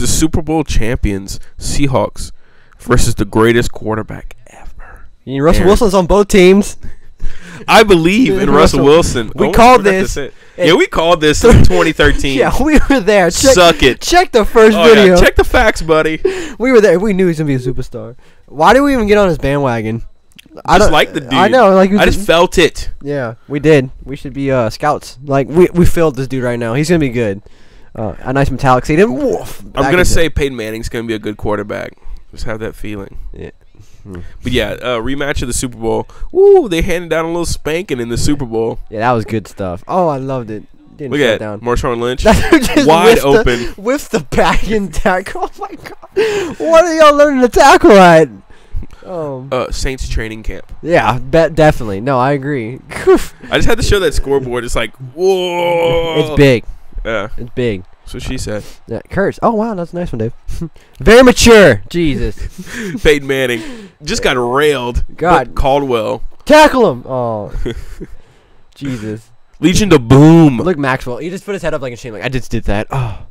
the Super Bowl champions Seahawks versus the greatest quarterback ever. And Russell Wilson's on both teams. I believe in Russell Wilson. We called this. Yeah, we called this in 2013. Yeah, we were there. Suck it. Check the first video. Yeah, check the facts, buddy. We were there. We knew he was going to be a superstar. Why did we even get on his bandwagon? I just like the dude. I know. Like, I just felt it. Yeah, we did. We should be scouts. Like, we failed this dude right now. He's going to be good. A nice metallic seed. I'm going to say Peyton Manning's going to be a good quarterback. Just have that feeling. Yeah. But yeah, rematch of the Super Bowl. Woo, they handed down a little spanking in the Super Bowl. Yeah, that was good stuff. Oh, I loved it. Didn't look at down. Marshawn Lynch. Wide open. With the back and tackle. Oh, my God. What are y'all learning to tackle at? Saints training camp. Yeah, definitely. No, I agree. I just had to show that scoreboard. It's like, whoa. It's big. Yeah. It's big. That's what she said. Yeah, curse. Oh, wow, that's a nice one, Dave. Very mature. Jesus. Peyton Manning just got railed. God. Caldwell. Tackle him. Oh. Jesus. Legion of Boom. Look, Maxwell. He just put his head up like a shame. Like, I just did that. Oh.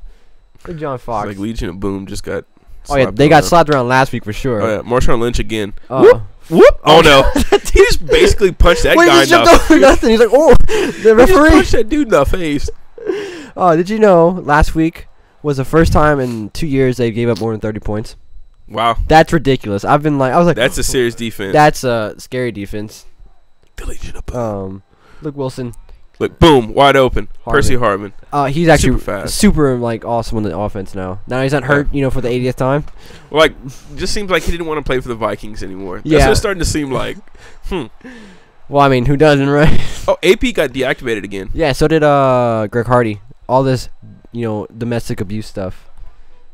Look, John Fox. It's like Legion of Boom just got. Oh, yeah, they got slapped around last week for sure. Oh, yeah, Marshawn Lynch again. Whoop. Whoop. Oh, no. He just basically punched that guy in the nothing. He's like, oh, the referee. He punched that dude in the face. Oh, did you know last week was the first time in 2 years they gave up more than 30 points? Wow. That's ridiculous. I've been like, I was like, that's a serious defense. That's a scary defense. Look, Wilson. Look, boom, wide open. Hardman. Percy Hardman. He's actually super fast. Super like awesome on the offense now. Now he's not hurt, you know, for the 80th time. Like, just seems like he didn't want to play for the Vikings anymore. That's what it's starting to seem like. Well, I mean, who doesn't, right? Oh, AP got deactivated again. Yeah, so did Greg Hardy. All this, you know, domestic abuse stuff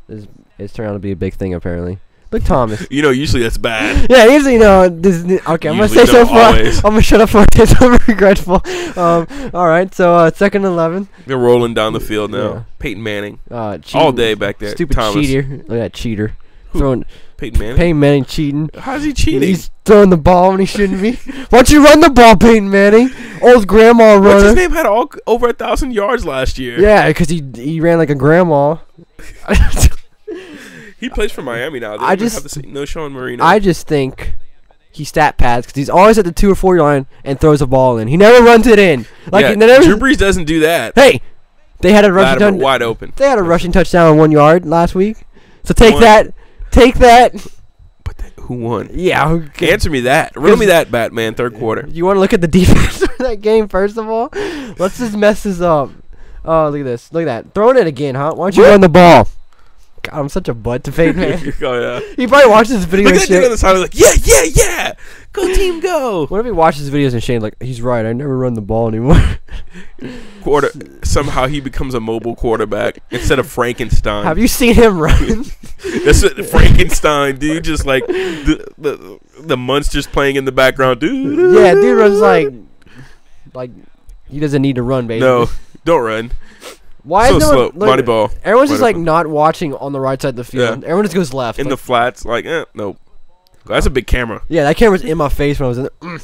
is turned out to be a big thing, apparently. Look, Thomas. You know, usually that's bad. Yeah, usually, you know. Okay, I'm going to say so far. I'm going to shut up for a minute. I'm regretful. All right, so second and 11. They're rolling down the field now. Yeah. Peyton Manning. All day back there. Stupid Thomas. Cheater. Look at that cheater. Throwing Peyton Manning? Peyton Manning cheating. How's he cheating? He's throwing the ball when he shouldn't be. Why don't you run the ball, Peyton Manning? Old grandma runner. What's his name? Had over 1,000 yards last year. Yeah, because he ran like a grandma. He plays for Miami now. I just have to no Sean Marino. I just think he stat pads because he's always at the 2 or 4 line and throws a ball in. He never runs it in. Like Drew Brees doesn't do that. Hey, they had a rushing touchdown wide open. They had a rushing touchdown on 1 yard last week. So take that. Take that. But who won? Yeah. Okay. Answer me that. Riddle me that, Batman, third quarter. You want to look at the defense for that game, first of all? Let's just mess this up. Oh, look at this. Look at that. Throwing it again, huh? Why don't you run the ball? God, I'm such a butt to Peyton Manning. Oh, yeah. He probably watches this video and shit. Look at that dude on the side. Like, yeah. Go team, go. What if he watches videos and Shane's like, he's right. I never run the ball anymore. Somehow he becomes a mobile quarterback instead of Frankenstein. Have you seen him run? That's what Frankenstein, dude. Just like the Munsters playing in the background. Yeah, dude runs like he doesn't need to run, baby. No, don't run. Why so slow, body ball. Everyone's just like not watching on the right side of the field. Yeah. Everyone just goes left. In the flats, like, nope. That's a big camera. Yeah, that camera's in my face when I was in there.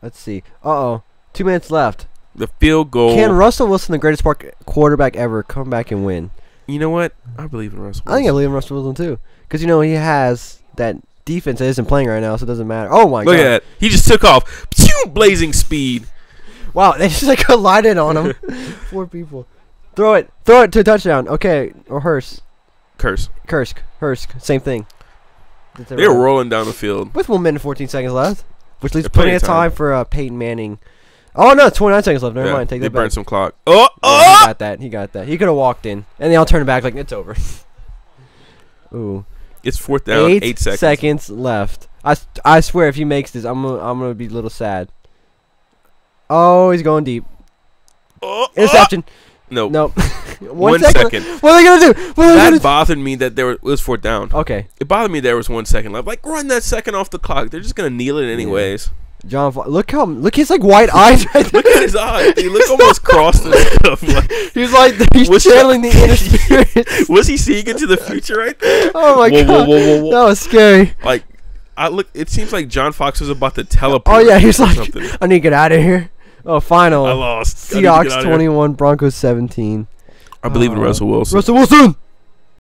Let's see. Uh-oh. 2 minutes left. The field goal. Can Russell Wilson, the greatest quarterback ever, come back and win? You know what? I believe in Russell Wilson. I think I believe in Russell Wilson, too. Because, you know, he has that defense that isn't playing right now, so it doesn't matter. Oh, my God. Look at that. He just took off. Blazing speed. Wow, they just like collided on him. 4 people. Throw it to a touchdown. Okay, or Hursk. Same thing. They're rolling down the field. With 1 minute and 14 seconds left, which leaves plenty of time for Peyton Manning. Oh, no, 29 seconds left. Never mind. Take that back. They burned some clock. Oh, yeah, he got that. He could have walked in. And they all turned back like, it's over. Ooh. It's fourth down, 8 seconds. 8 seconds left. I swear if he makes this, I'm going to be a little sad. Oh, he's going deep. Interception. Nope. One second. What are they going to do? That bothered me that there was fourth down. Okay. It bothered me there was 1 second left. Like, run that second off the clock. They're just going to kneel it anyways. John Fox. Look his like white eyes right there. Look at his eyes. He looked almost crossed and stuff. Like, he's channeling the inner spirit. Was he seeing into the future right there? Oh, my God. Whoa. That was scary. Like, it seems like John Fox was about to teleport. Oh, yeah. He's like, I need to get out of here. Oh, final. I lost. Seahawks 21, Broncos 17. I believe in Russell Wilson.